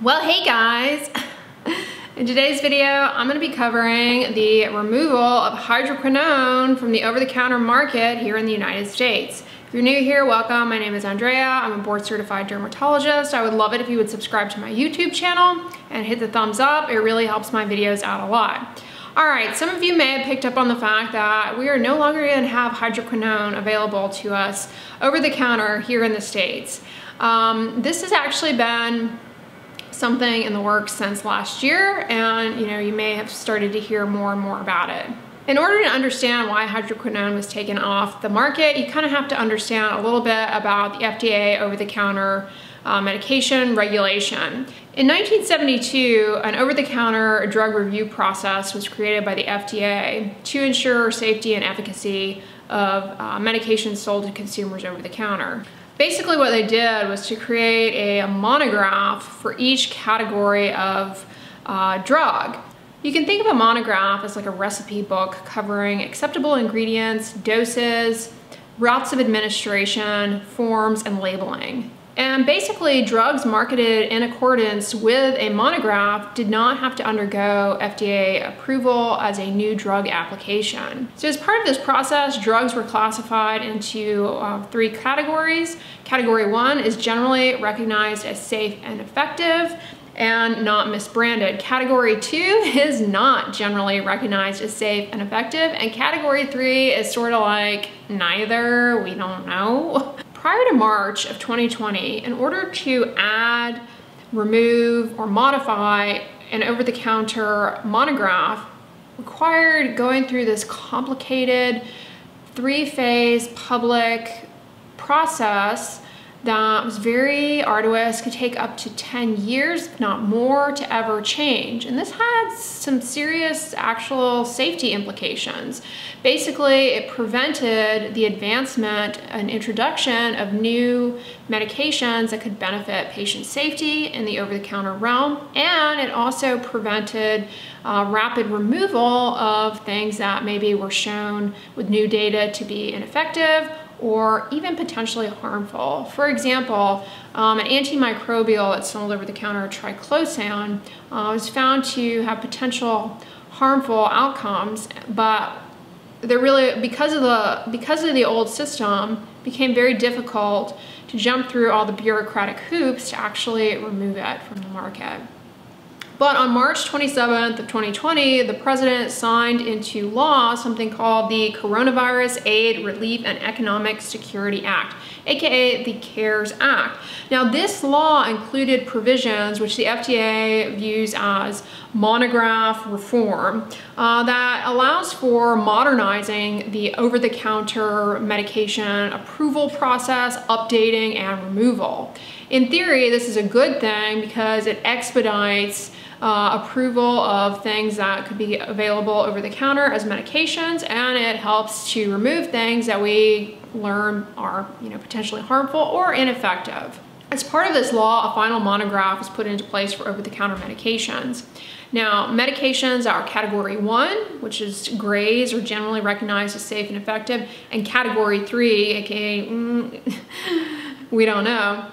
Well, hey guys. In today's video, I'm gonna be covering the removal of hydroquinone from the over-the-counter market here in the United States. If you're new here, welcome. My name is Andrea. I'm a board-certified dermatologist. I would love it if you would subscribe to my YouTube channel and hit the thumbs up. It really helps my videos out a lot. All right, some of you may have picked up on the fact that we are no longer gonna have hydroquinone available to us over the counter here in the States. This has actually been something in the works since last year, and you may have started to hear more and more about it. In order to understand why hydroquinone was taken off the market, you kind of have to understand a little bit about the FDA over-the-counter medication regulation. In 1972, an over-the-counter drug review process was created by the FDA to ensure safety and efficacy of medications sold to consumers over the counter. Basically what they did was to create a monograph for each category of drug. You can think of a monograph as like a recipe book covering acceptable ingredients, doses, routes of administration, forms, and labeling. And basically, drugs marketed in accordance with a monograph did not have to undergo FDA approval as a new drug application. So as part of this process, drugs were classified into three categories. Category 1 is generally recognized as safe and effective and not misbranded. Category 2 is not generally recognized as safe and effective. And Category 3 is sort of like neither, we don't know. Prior to March of 2020, in order to add, remove, or modify an over-the-counter monograph required going through this complicated three-phase public process that was very arduous, could take up to 10 years, if not more, to ever change. And this had some serious actual safety implications. Basically, it prevented the advancement and introduction of new medications that could benefit patient safety in the over-the-counter realm. And it also prevented rapid removal of things that maybe were shown with new data to be ineffective or even potentially harmful. For example, an antimicrobial that's sold over the counter, triclosan, was found to have potential harmful outcomes, but they're really, because of the old system, became very difficult to jump through all the bureaucratic hoops to actually remove it from the market. But on March 27th of 2020, the president signed into law something called the Coronavirus Aid, Relief and Economic Security Act, aka the CARES Act. Now, this law included provisions which the FDA views as monograph reform that allows for modernizing the over-the-counter medication approval process, updating, and removal. In theory, this is a good thing because it expedites approval of things that could be available over the counter as medications, and it helps to remove things that we learn are potentially harmful or ineffective. As part of this law, a final monograph was put into place for over-the-counter medications. Now, medications are Category 1, which is grays or generally recognized as safe and effective, and Category 3, aka we don't know.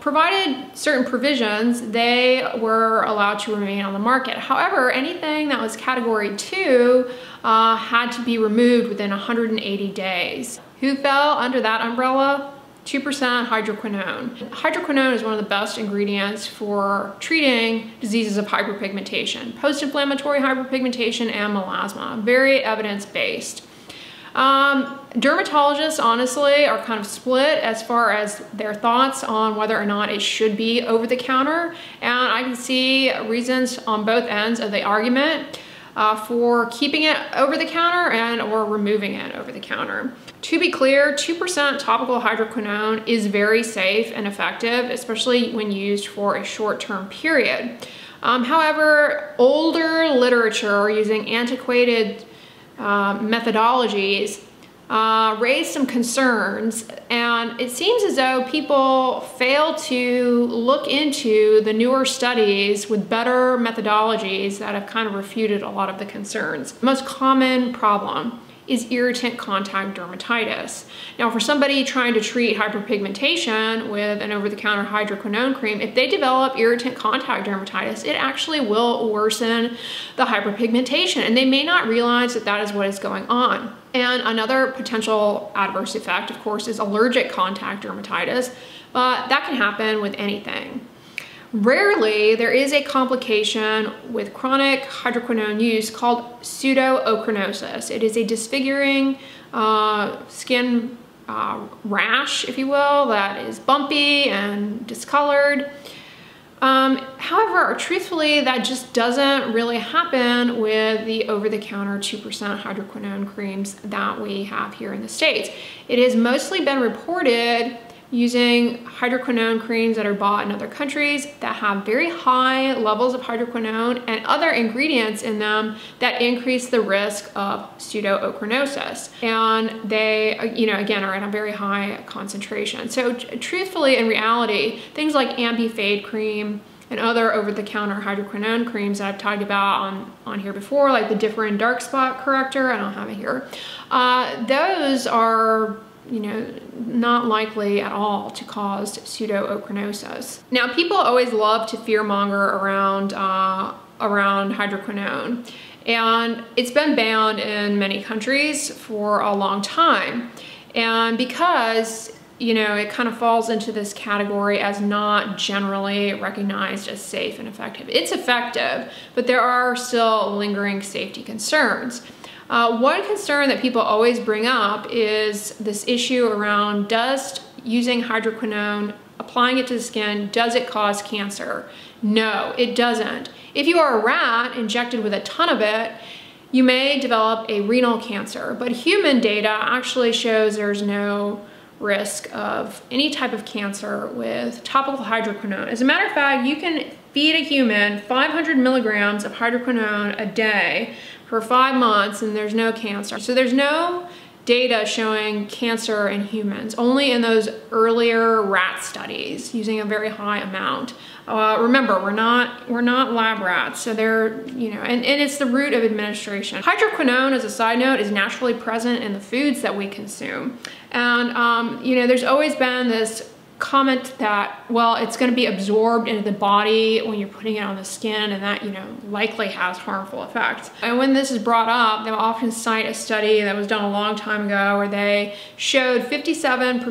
Provided certain provisions, they were allowed to remain on the market. However, anything that was Category 2 had to be removed within 180 days. Who fell under that umbrella? 2% hydroquinone. Hydroquinone is one of the best ingredients for treating diseases of hyperpigmentation, post-inflammatory hyperpigmentation, and melasma. Very evidence-based. Dermatologists, honestly, are kind of split as far as their thoughts on whether or not it should be over-the-counter, and I can see reasons on both ends of the argument for keeping it over-the-counter and or removing it over-the-counter. To be clear, 2% topical hydroquinone is very safe and effective, especially when used for a short-term period. However, older literature using antiquated methodologies raised some concerns, and it seems as though people fail to look into the newer studies with better methodologies that have kind of refuted a lot of the concerns. Most common problem: is irritant contact dermatitis. Now, for somebody trying to treat hyperpigmentation with an over-the-counter hydroquinone cream, if they develop irritant contact dermatitis, it actually will worsen the hyperpigmentation, and they may not realize that that is what is going on. And another potential adverse effect, of course, is allergic contact dermatitis, but that can happen with anything. Rarely, there is a complication with chronic hydroquinone use called pseudoochranosis. It is a disfiguring skin rash, if you will, that is bumpy and discolored. However, truthfully, that just doesn't really happen with the over-the-counter 2% hydroquinone creams that we have here in the States. It has mostly been reported using hydroquinone creams that are bought in other countries that have very high levels of hydroquinone and other ingredients in them that increase the risk of pseudoochranosis. And they, you know, again, are at a very high concentration. So truthfully, in reality, things like Ambi Fade cream and other over-the-counter hydroquinone creams that I've talked about on here before, like the Differin Dark Spot Corrector, I don't have it here, those are, you know, not likely at all to cause pseudoochranosis. Now, people always love to fearmonger around hydroquinone, and it's been banned in many countries for a long time. And because, you know, it kind of falls into this category as not generally recognized as safe and effective. It's effective, but there are still lingering safety concerns. One concern that people always bring up is this issue around, does using hydroquinone, applying it to the skin, does it cause cancer? No, it doesn't. If you are a rat injected with a ton of it, you may develop a renal cancer, but human data actually shows there's no risk of any type of cancer with topical hydroquinone. As a matter of fact, you can feed a human 500 milligrams of hydroquinone a day for 5 months and there's no cancer. So there's no data showing cancer in humans, only in those earlier rat studies using a very high amount. Remember, we're not lab rats, so they're, you know, and it's the route of administration. Hydroquinone, as a side note, is naturally present in the foods that we consume. And, you know, there's always been this comment that, well, it's going to be absorbed into the body when you're putting it on the skin, and that, you know, likely has harmful effects. And when this is brought up, they'll often cite a study that was done a long time ago where they showed 57%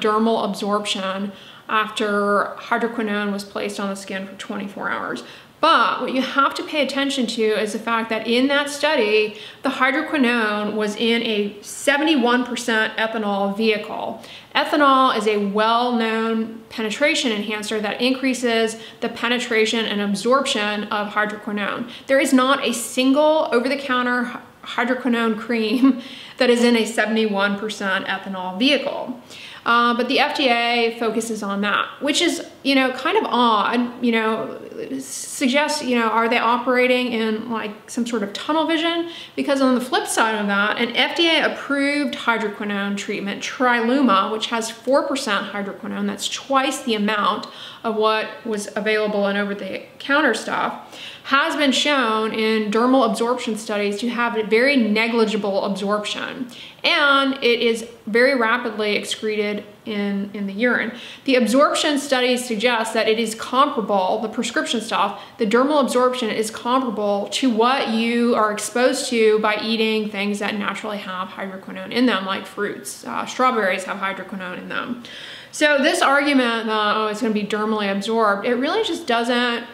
dermal absorption after hydroquinone was placed on the skin for 24 hours. But what you have to pay attention to is the fact that in that study, the hydroquinone was in a 71% ethanol vehicle. Ethanol is a well-known penetration enhancer that increases the penetration and absorption of hydroquinone. There is not a single over-the-counter hydroquinone cream that is in a 71% ethanol vehicle. But the FDA focuses on that, which is, you know, kind of odd, you know, suggests, you know, are they operating in like some sort of tunnel vision? Because on the flip side of that, an FDA approved hydroquinone treatment, Triluma, which has 4% hydroquinone, that's twice the amount of what was available in over-the-counter stuff, has been shown in dermal absorption studies to have a very negligible absorption, and it is very rapidly excreted in the urine. The absorption studies suggest that it is comparable, the prescription stuff, the dermal absorption is comparable to what you are exposed to by eating things that naturally have hydroquinone in them, like fruits. Strawberries have hydroquinone in them. So this argument that, oh, it's going to be dermally absorbed, it really just doesn't,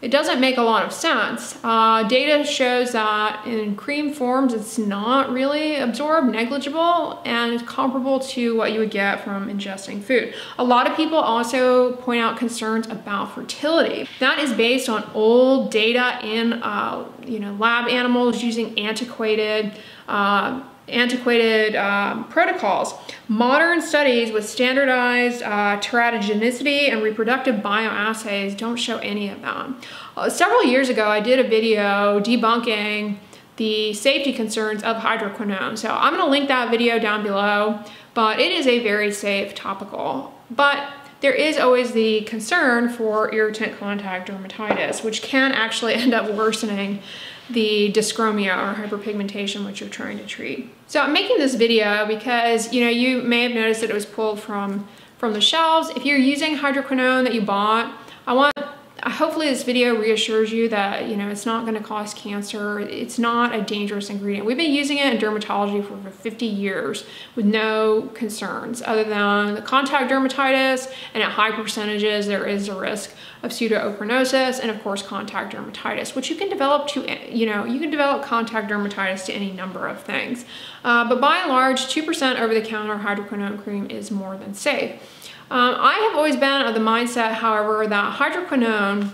it doesn't make a lot of sense. Data shows that in cream forms, it's not really absorbed, negligible, and comparable to what you would get from ingesting food. A lot of people also point out concerns about fertility. That is based on old data in you know, lab animals using antiquated protocols. Modern studies with standardized teratogenicity and reproductive bioassays don't show any of them. Several years ago, I did a video debunking the safety concerns of hydroquinone. So I'm going to link that video down below, but it is a very safe topical. But there is always the concern for irritant contact dermatitis, which can actually end up worsening the dyschromia or hyperpigmentation which you're trying to treat. So I'm making this video because, you know, you may have noticed that it was pulled from the shelves. If you're using hydroquinone that you bought, hopefully this video reassures you that, you know, it's not going to cause cancer. It's not a dangerous ingredient. We've been using it in dermatology for over 50 years with no concerns other than the contact dermatitis, and at high percentages there is a risk of pseudoachronosis and of course contact dermatitis, which you can develop to, you know, you can develop contact dermatitis to any number of things. But by and large, 2% over-the-counter hydroquinone cream is more than safe. I have always been of the mindset, however, that hydroquinone,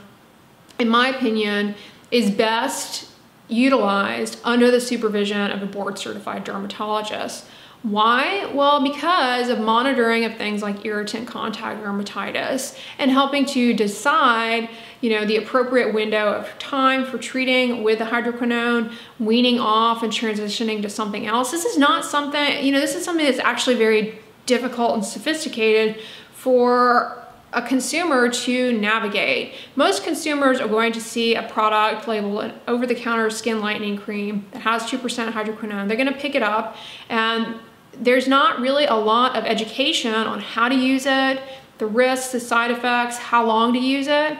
in my opinion, is best utilized under the supervision of a board-certified dermatologist. Why? Well, because of monitoring of things like irritant contact dermatitis and helping to decide, you know, the appropriate window of time for treating with the hydroquinone, weaning off and transitioning to something else. This is not something, you know, this is something that's actually very difficult and sophisticated for a consumer to navigate. Most consumers are going to see a product labeled an over-the-counter skin lightening cream that has 2% hydroquinone. They're going to pick it up, and there's not really a lot of education on how to use it, the risks, the side effects, how long to use it,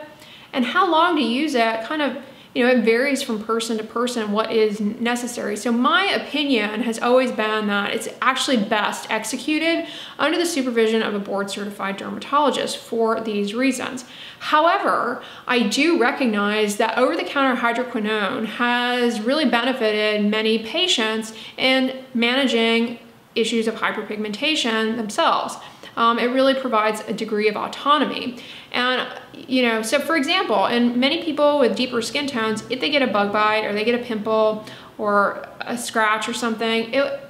and how long to use it kind of, you know, it varies from person to person what is necessary. So my opinion has always been that it's actually best executed under the supervision of a board-certified dermatologist for these reasons. However, I do recognize that over-the-counter hydroquinone has really benefited many patients in managing issues of hyperpigmentation themselves. It really provides a degree of autonomy. And, you know, so for example, in many people with deeper skin tones, if they get a bug bite or they get a pimple or a scratch or something, it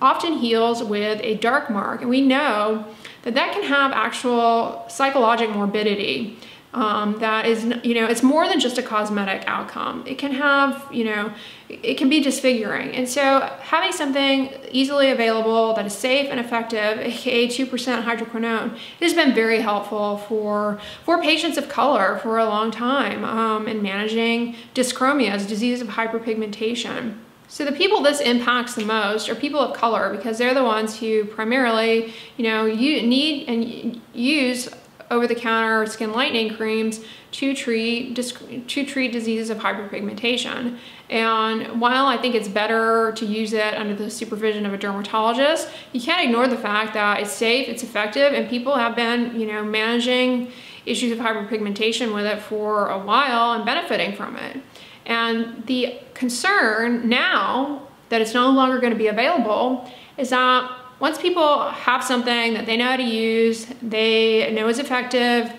often heals with a dark mark. And we know that that can have actual psychologic morbidity. That is, you know, it's more than just a cosmetic outcome. It can have, you know, it can be disfiguring. And so having something easily available that is safe and effective, aka 2% hydroquinone, it has been very helpful for patients of color for a long time in managing dyschromias, disease of hyperpigmentation. So the people this impacts the most are people of color, because they're the ones who primarily, you know, you need and use over-the-counter skin lightening creams to treat diseases of hyperpigmentation. And while I think it's better to use it under the supervision of a dermatologist, you can't ignore the fact that it's safe, it's effective, and people have been, you know, managing issues of hyperpigmentation with it for a while and benefiting from it. And the concern now that it's no longer going to be available is that once people have something that they know how to use, they know is effective,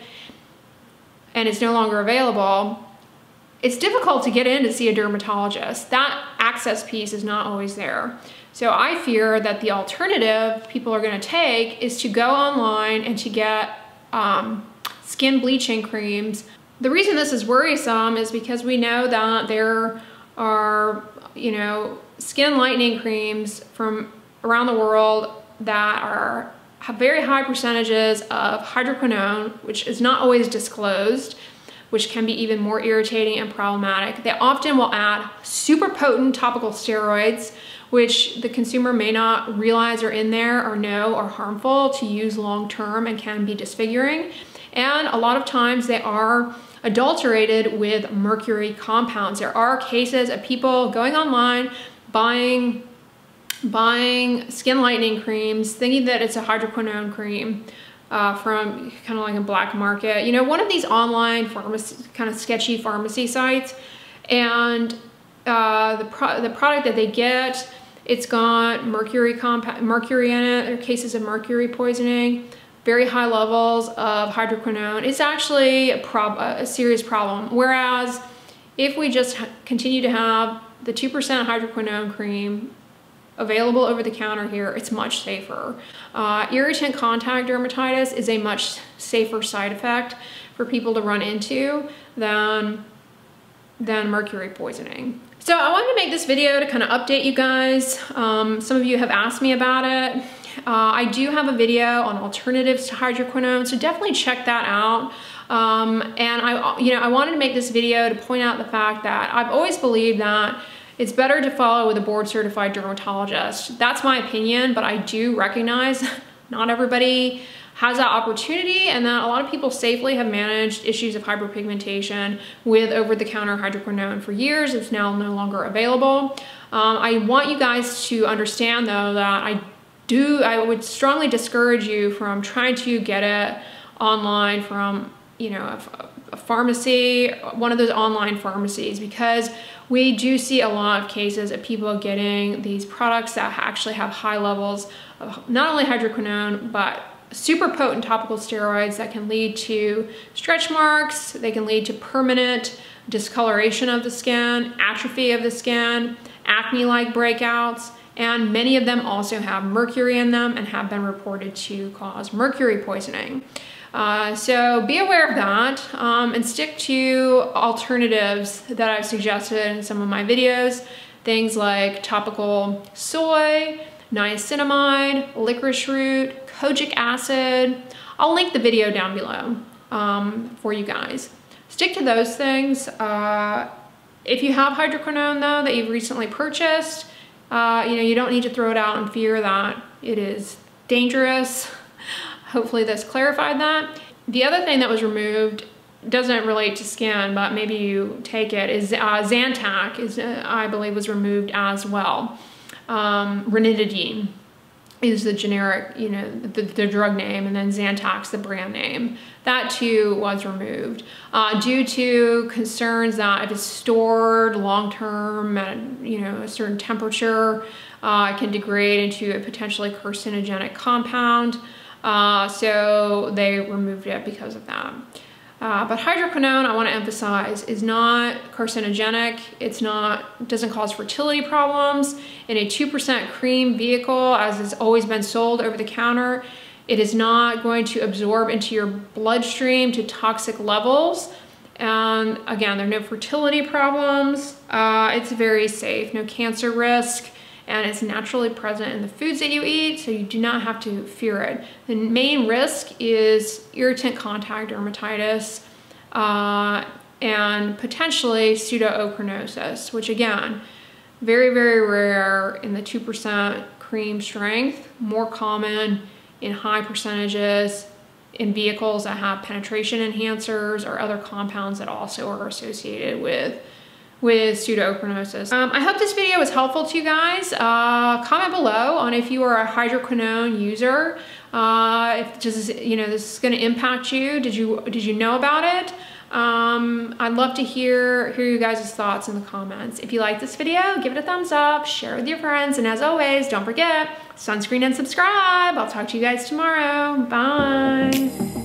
and it's no longer available, it's difficult to get in to see a dermatologist. That access piece is not always there. So I fear that the alternative people are going to take is to go online and to get skin bleaching creams. The reason this is worrisome is because we know that there are, you know, skin lightening creams from around the world that have very high percentages of hydroquinone, which is not always disclosed, which can be even more irritating and problematic. They often will add super potent topical steroids, which the consumer may not realize are in there or know are harmful to use long-term and can be disfiguring. And a lot of times they are adulterated with mercury compounds. There are cases of people going online, buying skin lightening creams, thinking that it's a hydroquinone cream from kind of like a black market, you know, one of these online pharmacy, kind of sketchy pharmacy sites, and the product that they get, it's got mercury in it. There are cases of mercury poisoning, very high levels of hydroquinone. It's actually a serious problem. Whereas if we just continue to have the 2% hydroquinone cream available over the counter here, it's much safer. Irritant contact dermatitis is a much safer side effect for people to run into than mercury poisoning. So I wanted to make this video to kind of update you guys. Some of you have asked me about it. I do have a video on alternatives to hydroquinone, so definitely check that out. And I wanted to make this video to point out the fact that I've always believed that it's better to follow with a board-certified dermatologist. That's my opinion, but I do recognize not everybody has that opportunity, and that a lot of people safely have managed issues of hyperpigmentation with over-the-counter hydroquinone for years. It's now no longer available. I want you guys to understand, though, that I would strongly discourage you from trying to get it online from, you know, a pharmacy, one of those online pharmacies, because we do see a lot of cases of people getting these products that actually have high levels of not only hydroquinone, but super potent topical steroids that can lead to stretch marks. They can lead to permanent discoloration of the skin, atrophy of the skin, acne-like breakouts, and many of them also have mercury in them and have been reported to cause mercury poisoning. So be aware of that, and stick to alternatives that I've suggested in some of my videos. Things like topical soy, niacinamide, licorice root, kojic acid. I'll link the video down below for you guys. Stick to those things. If you have hydroquinone, though, that you've recently purchased, you don't need to throw it out in fear that it is dangerous. Hopefully this clarified that. The other thing that was removed doesn't relate to skin, but maybe you take it, is Zantac, I believe, was removed as well. Ranitidine is the generic, the drug name, and then Zantac's the brand name. That too was removed due to concerns that if it's stored long-term at a certain temperature, it can degrade into a potentially carcinogenic compound. So they removed it because of that. But hydroquinone, I want to emphasize, is not carcinogenic. It doesn't cause fertility problems. In a 2% cream vehicle, as it's always been sold over the counter, it is not going to absorb into your bloodstream to toxic levels. And again, there are no fertility problems. It's very safe, no cancer risk, and it's naturally present in the foods that you eat, so you do not have to fear it. The main risk is irritant contact dermatitis and potentially pseudoachronosis, which again, very, very rare in the 2% cream strength, more common in high percentages in vehicles that have penetration enhancers or other compounds that also are associated with pseudoachronosis. I hope this video was helpful to you guys. Comment below on if you are a hydroquinone user. If this is going to impact you. Did you know about it? I'd love to hear you guys' thoughts in the comments. If you like this video, give it a thumbs up, share with your friends, and as always, don't forget, sunscreen and subscribe. I'll talk to you guys tomorrow. Bye.